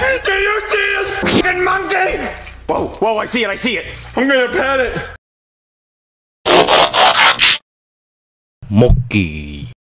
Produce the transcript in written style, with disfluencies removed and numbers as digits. Hey, do you see this fucking monkey? Whoa, whoa, I see it. I'm gonna pet it. Monkey.